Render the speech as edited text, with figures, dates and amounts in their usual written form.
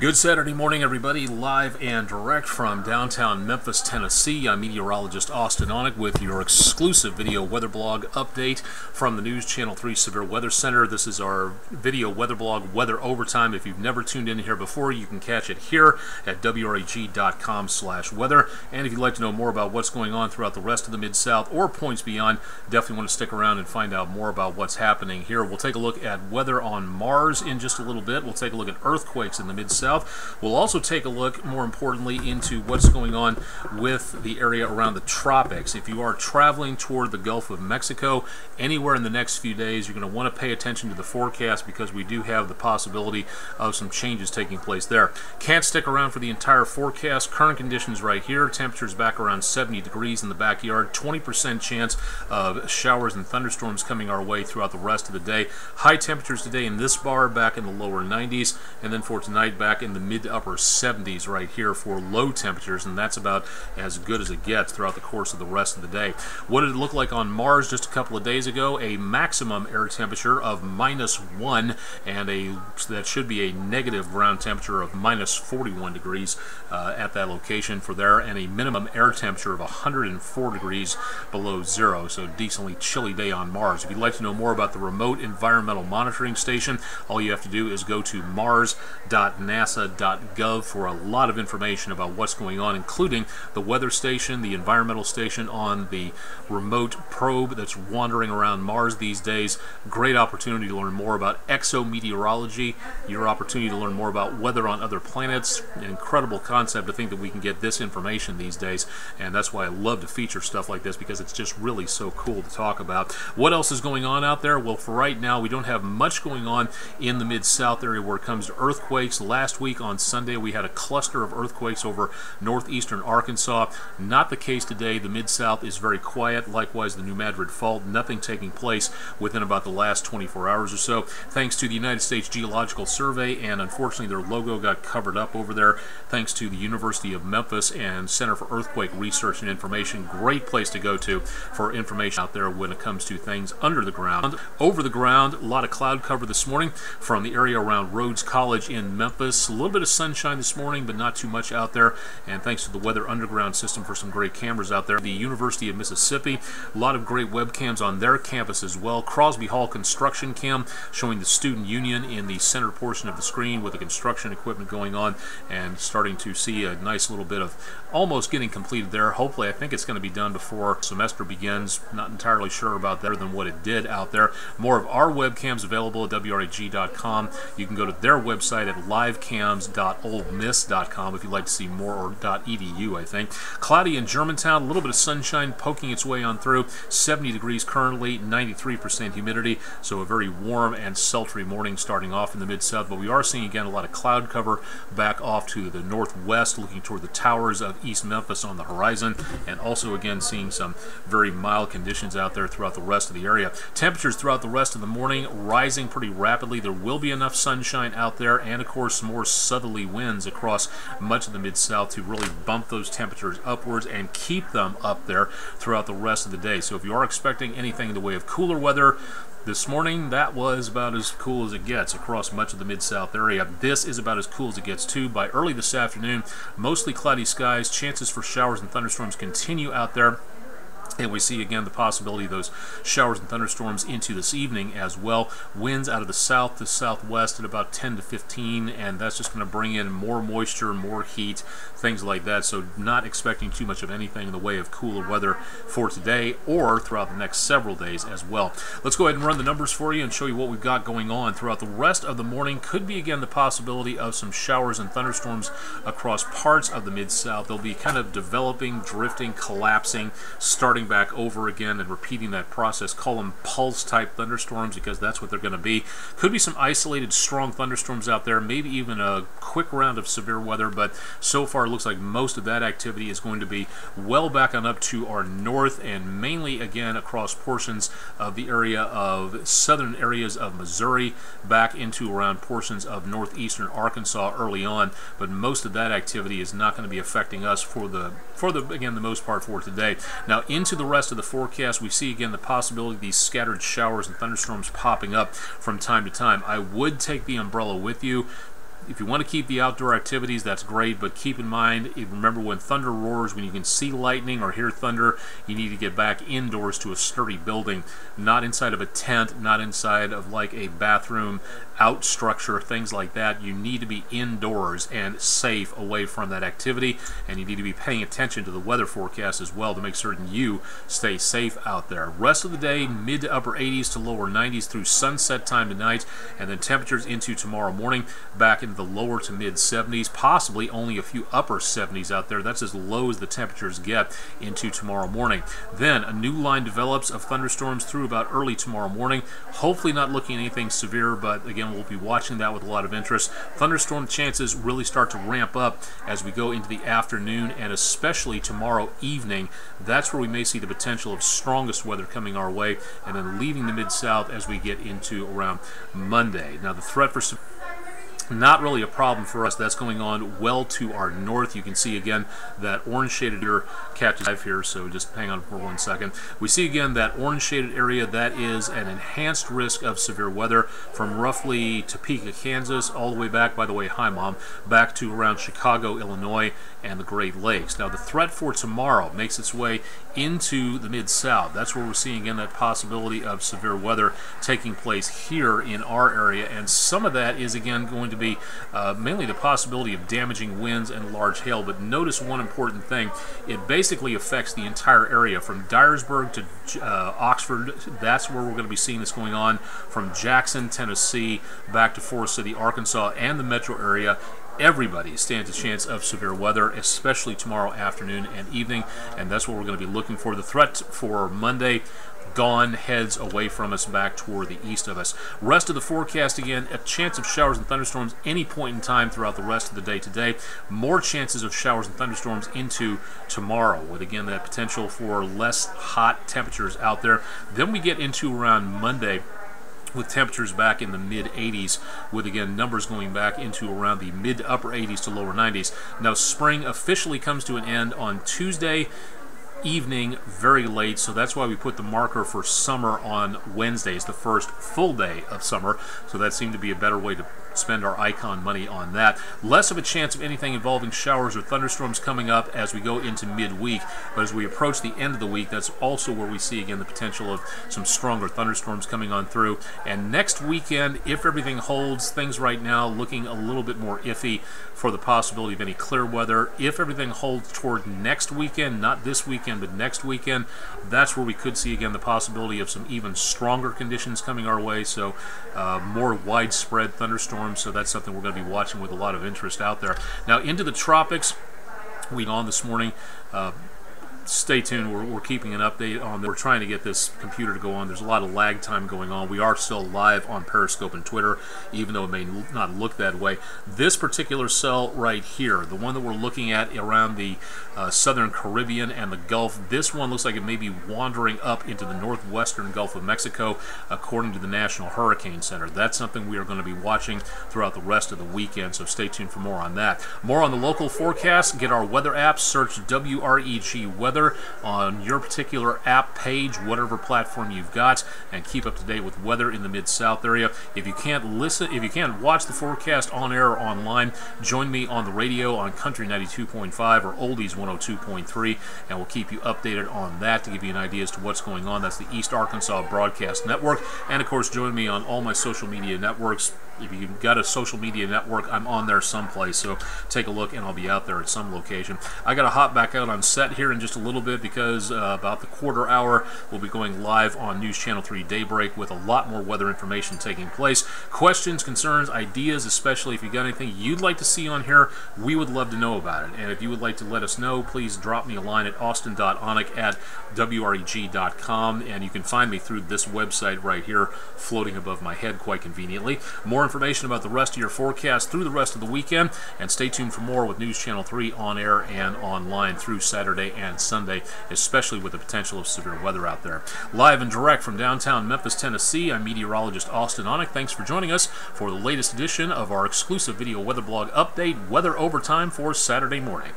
Good Saturday morning, everybody. Live and direct from downtown Memphis, Tennessee. I'm meteorologist Austen Onek with your exclusive video weather blog update from the News Channel 3 Severe Weather Center. This is our video weather blog, Weather Overtime. If you've never tuned in here before, you can catch it here at WREG.com/weather. And if you'd like to know more about what's going on throughout the rest of the Mid-South or points beyond, definitely want to stick around and find out more about what's happening here. We'll take a look at weather on Mars in just a little bit. We'll take a look at earthquakes in the Mid-South. We'll also take a look, more importantly, into what's going on with the area around the tropics. If you are traveling toward the Gulf of Mexico, anywhere in the next few days, you're going to want to pay attention to the forecast because we do have the possibility of some changes taking place there. Can't stick around for the entire forecast. Current conditions right here, temperatures back around 70 degrees in the backyard, 20% chance of showers and thunderstorms coming our way throughout the rest of the day. High temperatures today in this bar back in the lower 90s, and then for tonight back in the mid to upper 70s right here for low temperatures, and that's about as good as it gets throughout the course of the rest of the day. What did it look like on Mars just a couple of days ago? A maximum air temperature of -1, and that should be a negative ground temperature of -41 degrees at that location for there, and a minimum air temperature of 104 degrees below zero, so decently chilly day on Mars. If you'd like to know more about the remote environmental monitoring station, all you have to do is go to mars.nasa.gov for a lot of information about what's going on, including the weather station, the environmental station on the remote probe that's wandering around Mars these days. Great opportunity to learn more about exometeorology, your opportunity to learn more about weather on other planets. An incredible concept to think that we can get this information these days, and that's why I love to feature stuff like this because it's just really so cool to talk about. What else is going on out there? Well, for right now, we don't have much going on in the Mid-South area where it comes to earthquakes. Last week on Sunday, we had a cluster of earthquakes over northeastern Arkansas. Not the case today. The Mid-South is very quiet. Likewise, the New Madrid Fault, nothing taking place within about the last 24 hours or so, thanks to the United States Geological Survey, and unfortunately their logo got covered up over there, thanks to the University of Memphis and Center for Earthquake Research and Information. Great place to go to for information out there when it comes to things under the ground. Over the ground, a lot of cloud cover this morning from the area around Rhodes College in Memphis. A little bit of sunshine this morning, but not too much out there, and thanks to the Weather Underground system for some great cameras out there. The University of Mississippi, a lot of great webcams on their campus as well. Crosby Hall construction cam showing the student union in the center portion of the screen with the construction equipment going on, and starting to see a nice little bit of almost getting completed there. Hopefully, I think it's going to be done before semester begins. Not entirely sure about that than what it did out there. More of our webcams available at WREG.com. You can go to their website at livecams.oldmiss.com if you'd like to see more, or .edu, I think. Cloudy in Germantown, a little bit of sunshine poking its way on through. 70 degrees currently, 93% humidity, so a very warm and sultry morning starting off in the Mid-South, but we are seeing again a lot of cloud cover back off to the northwest, looking toward the towers of East Memphis on the horizon, and also again seeing some very mild conditions out there throughout the rest of the area. Temperatures throughout the rest of the morning rising pretty rapidly. There will be enough sunshine out there, and of course more southerly winds across much of the Mid-South to really bump those temperatures upwards and keep them up there throughout the rest of the day. So if you are expecting anything in the way of cooler weather this morning, that was about as cool as it gets across much of the Mid-South area. This is about as cool as it gets too. By early this afternoon, mostly cloudy skies, chances for showers and thunderstorms continue out there. And we see again the possibility of those showers and thunderstorms into this evening as well. Winds out of the south to southwest at about 10 to 15, and that's just going to bring in more moisture, more heat, things like that. So not expecting too much of anything in the way of cooler weather for today or throughout the next several days as well. Let's go ahead and run the numbers for you and show you what we've got going on throughout the rest of the morning. Could be again the possibility of some showers and thunderstorms across parts of the Mid-South. They'll be kind of developing, drifting, collapsing, starting back over again and repeating that process. Call them pulse type thunderstorms because that's what they're going to be. Could be some isolated strong thunderstorms out there, maybe even a quick round of severe weather, but so far it looks like most of that activity is going to be well back on up to our north, and mainly again across portions of the area of southern areas of Missouri back into around portions of northeastern Arkansas early on, but most of that activity is not going to be affecting us for the again the most part for today. Now into the rest of the forecast, we see again the possibility of these scattered showers and thunderstorms popping up from time to time. I would take the umbrella with you. If you want to keep the outdoor activities, that's great, but keep in mind, remember when thunder roars, when you can see lightning or hear thunder, you need to get back indoors to a sturdy building, not inside of a tent, not inside of like a bathroom, out structure, things like that. You need to be indoors and safe away from that activity, and you need to be paying attention to the weather forecast as well to make certain you stay safe out there. Rest of the day, mid to upper 80s to lower 90s through sunset time tonight, and then temperatures into tomorrow morning back in the lower to mid 70s, possibly only a few upper 70s out there. That's as low as the temperatures get into tomorrow morning. Then a new line develops of thunderstorms through about early tomorrow morning. Hopefully not looking at anything severe, but again, we'll be watching that with a lot of interest. Thunderstorm chances really start to ramp up as we go into the afternoon and especially tomorrow evening. That's where we may see the potential of strongest weather coming our way and then leaving the mid-south as we get into around Monday. Now the threat for not really a problem for us. That's going on well to our north. You can see again that orange shaded area catches live here, so just hang on for 1 second. We see again that orange shaded area. That is an enhanced risk of severe weather from roughly Topeka, Kansas, all the way back, by the way, hi Mom, back to around Chicago, Illinois, and the Great Lakes. Now the threat for tomorrow makes its way into the Mid-South. That's where we're seeing again that possibility of severe weather taking place here in our area, and some of that is again going to be mainly the possibility of damaging winds and large hail. But notice one important thing, it basically affects the entire area from Dyersburg to Oxford. That's where we're going to be seeing this going on, from Jackson, Tennessee, back to Forest City, Arkansas, and the metro area. Everybody stands a chance of severe weather, especially tomorrow afternoon and evening, and that's what we're going to be looking for. The threat for Monday gone, heads away from us back toward the east of us. Rest of the forecast, again, a chance of showers and thunderstorms any point in time throughout the rest of the day today. More chances of showers and thunderstorms into tomorrow with, again, that potential for less hot temperatures out there. Then we get into around Monday with temperatures back in the mid-80s, with again numbers going back into around the mid-upper 80s to lower 90s. Now spring officially comes to an end on Tuesday evening very late, so that's why we put the marker for summer on Wednesday. It's the first full day of summer, so that seemed to be a better way to spend our icon money on that. Less of a chance of anything involving showers or thunderstorms coming up as we go into midweek, but as we approach the end of the week, that's also where we see again the potential of some stronger thunderstorms coming on through. And next weekend, if everything holds, things right now looking a little bit more iffy for the possibility of any clear weather. If everything holds toward next weekend, not this weekend but next weekend, that's where we could see again the possibility of some even stronger conditions coming our way, so more widespread thunderstorms. So that's something we're going to be watching with a lot of interest out there. Now into the tropics, we on this morning. Stay tuned. We're keeping an update on that. We're trying to get this computer to go on. There's a lot of lag time going on. We are still live on Periscope and Twitter, even though it may not look that way. This particular cell right here, the one that we're looking at around the Southern Caribbean and the Gulf, this one looks like it may be wandering up into the northwestern Gulf of Mexico, according to the National Hurricane Center. That's something we are going to be watching throughout the rest of the weekend, so stay tuned for more on that. More on the local forecast. Get our weather app. Search WREG Weather on your particular app page, whatever platform you've got, and keep up to date with weather in the Mid-South area. If you can't watch the forecast on air or online, join me on the radio on country 92.5 or oldies 102.3, and we'll keep you updated on that to give you an idea as to what's going on. That's the East Arkansas Broadcast Network. And of course, join me on all my social media networks. If you've got a social media network, I'm on there someplace, so take a look and I'll be out there at some location. I got to hop back out on set here in just a little bit because about the quarter hour we'll be going live on News Channel 3 Daybreak with a lot more weather information taking place. Questions, concerns, ideas, especially if you got anything you'd like to see on here, we would love to know about it. And if you would like to let us know, please drop me a line at austen.onek@wreg.com, and you can find me through this website right here floating above my head quite conveniently. More information about the rest of your forecast through the rest of the weekend, and stay tuned for more with News Channel 3 on air and online through Saturday and Sunday, especially with the potential of severe weather out there. Live and direct from downtown Memphis, Tennessee, I'm meteorologist Austen Onek. Thanks for joining us for the latest edition of our exclusive video weather blog update, Weather Overtime, for Saturday morning.